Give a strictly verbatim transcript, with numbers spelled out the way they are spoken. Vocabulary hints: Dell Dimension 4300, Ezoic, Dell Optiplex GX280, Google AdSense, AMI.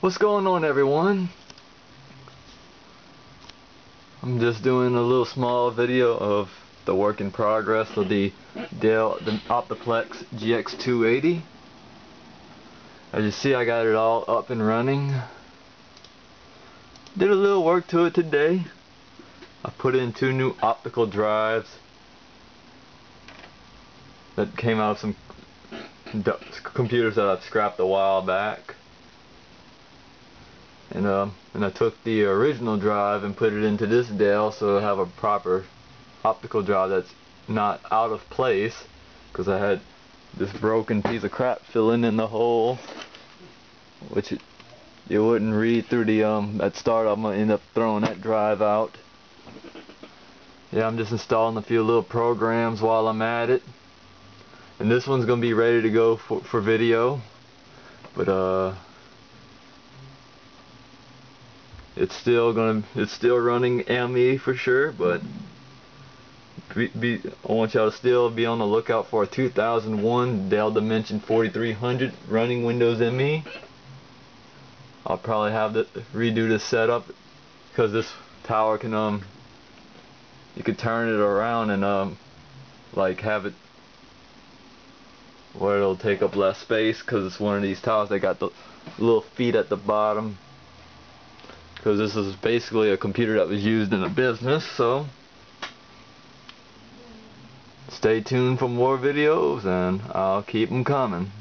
What's going on, everyone? I'm just doing a little small video of the work in progress of the Dell Optiplex G X two eighty. As you see, I got it all up and running. Did a little work to it today. I put in two new optical drives that came out of some computers that I've scrapped a while back. And, uh, and I took the original drive and put it into this Dell, so I have a proper optical drive that's not out of place, because I had this broken piece of crap filling in the hole, which it, it wouldn't read through the um, at start. I'm going to end up throwing that drive out. Yeah, I'm just installing a few little programs while I'm at it. And this one's going to be ready to go for, for video. But, uh... it's still gonna, it's still running A M I for sure, but be, be, I want y'all to still be on the lookout for a two thousand one Dell Dimension forty-three hundred running Windows M E. I'll probably have to redo this setup because this tower can um, you could turn it around and um, like have it where it'll take up less space, because it's one of these towers that got the little feet at the bottom. Because this is basically a computer that was used in a business, so stay tuned for more videos and I'll keep them coming.